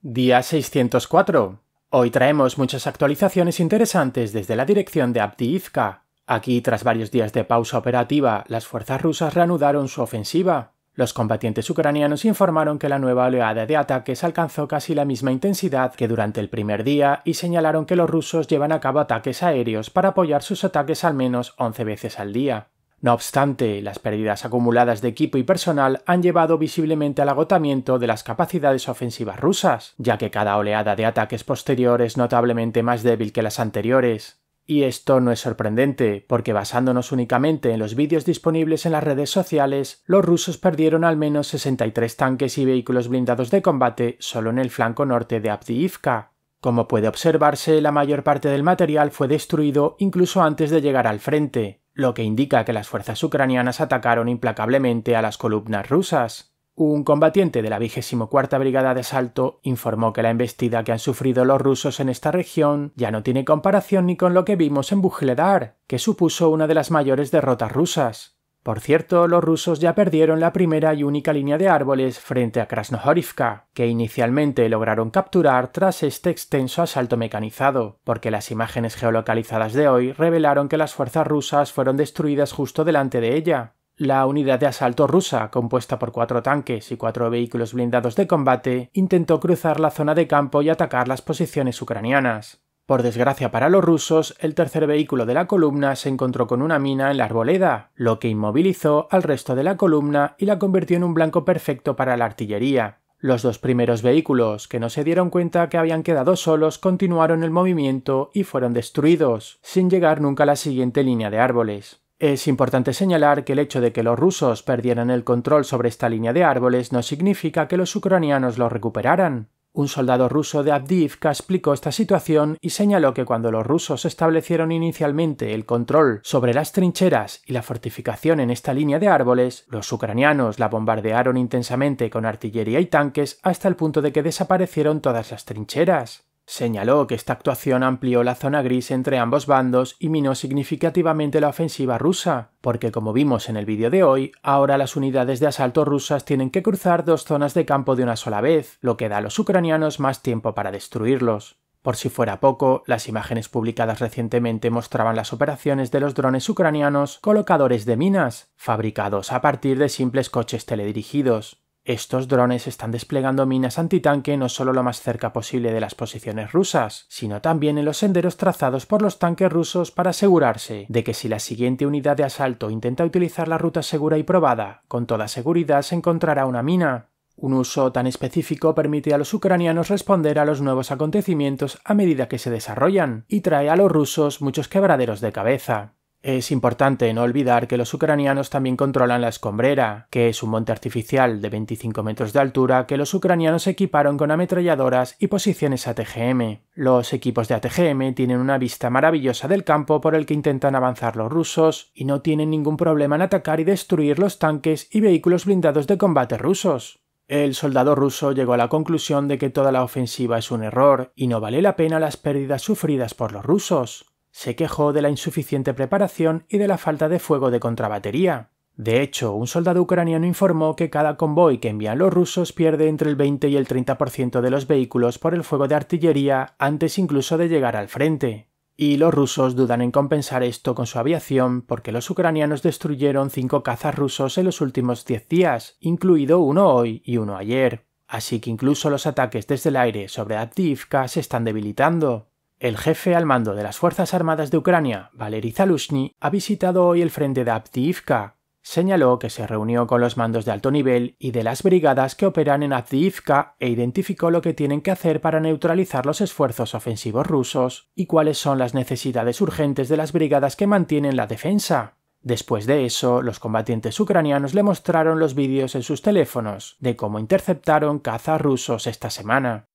Día 604. Hoy traemos muchas actualizaciones interesantes desde la dirección de Avdiivka. Aquí, tras varios días de pausa operativa, las fuerzas rusas reanudaron su ofensiva. Los combatientes ucranianos informaron que la nueva oleada de ataques alcanzó casi la misma intensidad que durante el primer día y señalaron que los rusos llevan a cabo ataques aéreos para apoyar sus ataques al menos 11 veces al día. No obstante, las pérdidas acumuladas de equipo y personal han llevado visiblemente al agotamiento de las capacidades ofensivas rusas, ya que cada oleada de ataques posterior es notablemente más débil que las anteriores. Y esto no es sorprendente, porque basándonos únicamente en los vídeos disponibles en las redes sociales, los rusos perdieron al menos 63 tanques y vehículos blindados de combate solo en el flanco norte de Avdiivka. Como puede observarse, la mayor parte del material fue destruido incluso antes de llegar al frente, lo que indica que las fuerzas ucranianas atacaron implacablemente a las columnas rusas. Un combatiente de la 24ª Brigada de Asalto informó que la embestida que han sufrido los rusos en esta región ya no tiene comparación ni con lo que vimos en Vuhledar, que supuso una de las mayores derrotas rusas. Por cierto, los rusos ya perdieron la primera y única línea de árboles frente a Krasnohorivka, que inicialmente lograron capturar tras este extenso asalto mecanizado, porque las imágenes geolocalizadas de hoy revelaron que las fuerzas rusas fueron destruidas justo delante de ella. La unidad de asalto rusa, compuesta por 4 tanques y 4 vehículos blindados de combate, intentó cruzar la zona de campo y atacar las posiciones ucranianas. Por desgracia para los rusos, el tercer vehículo de la columna se encontró con una mina en la arboleda, lo que inmovilizó al resto de la columna y la convirtió en un blanco perfecto para la artillería. Los 2 primeros vehículos, que no se dieron cuenta que habían quedado solos, continuaron el movimiento y fueron destruidos, sin llegar nunca a la siguiente línea de árboles. Es importante señalar que el hecho de que los rusos perdieran el control sobre esta línea de árboles no significa que los ucranianos lo recuperaran. Un soldado ruso de Avdiivka explicó esta situación y señaló que cuando los rusos establecieron inicialmente el control sobre las trincheras y la fortificación en esta línea de árboles, los ucranianos la bombardearon intensamente con artillería y tanques hasta el punto de que desaparecieron todas las trincheras. Señaló que esta actuación amplió la zona gris entre ambos bandos y minó significativamente la ofensiva rusa, porque como vimos en el vídeo de hoy, ahora las unidades de asalto rusas tienen que cruzar 2 zonas de campo de una sola vez, lo que da a los ucranianos más tiempo para destruirlos. Por si fuera poco, las imágenes publicadas recientemente mostraban las operaciones de los drones ucranianos colocadores de minas, fabricados a partir de simples coches teledirigidos. Estos drones están desplegando minas antitanque no solo lo más cerca posible de las posiciones rusas, sino también en los senderos trazados por los tanques rusos para asegurarse de que si la siguiente unidad de asalto intenta utilizar la ruta segura y probada, con toda seguridad se encontrará una mina. Un uso tan específico permite a los ucranianos responder a los nuevos acontecimientos a medida que se desarrollan, y trae a los rusos muchos quebraderos de cabeza. Es importante no olvidar que los ucranianos también controlan la Escombrera, que es un monte artificial de 25 metros de altura que los ucranianos equiparon con ametralladoras y posiciones ATGM. Los equipos de ATGM tienen una vista maravillosa del campo por el que intentan avanzar los rusos y no tienen ningún problema en atacar y destruir los tanques y vehículos blindados de combate rusos. El soldado ruso llegó a la conclusión de que toda la ofensiva es un error y no vale la pena las pérdidas sufridas por los rusos. Se quejó de la insuficiente preparación y de la falta de fuego de contrabatería. De hecho, un soldado ucraniano informó que cada convoy que envían los rusos pierde entre el 20 y el 30% de los vehículos por el fuego de artillería antes incluso de llegar al frente. Y los rusos dudan en compensar esto con su aviación porque los ucranianos destruyeron 5 cazas rusos en los últimos 10 días, incluido uno hoy y uno ayer. Así que incluso los ataques desde el aire sobre Avdiivka se están debilitando. El jefe al mando de las Fuerzas Armadas de Ucrania, Valeriy Zaluzhnyi, ha visitado hoy el frente de Avdiivka. Señaló que se reunió con los mandos de alto nivel y de las brigadas que operan en Avdiivka e identificó lo que tienen que hacer para neutralizar los esfuerzos ofensivos rusos y cuáles son las necesidades urgentes de las brigadas que mantienen la defensa. Después de eso, los combatientes ucranianos le mostraron los vídeos en sus teléfonos de cómo interceptaron cazas rusos esta semana.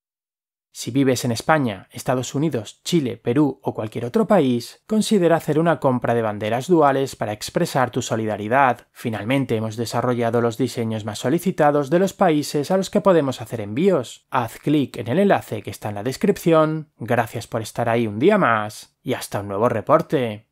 Si vives en España, Estados Unidos, Chile, Perú o cualquier otro país, considera hacer una compra de banderas duales para expresar tu solidaridad. Finalmente hemos desarrollado los diseños más solicitados de los países a los que podemos hacer envíos. Haz clic en el enlace que está en la descripción. Gracias por estar ahí un día más y hasta un nuevo reporte.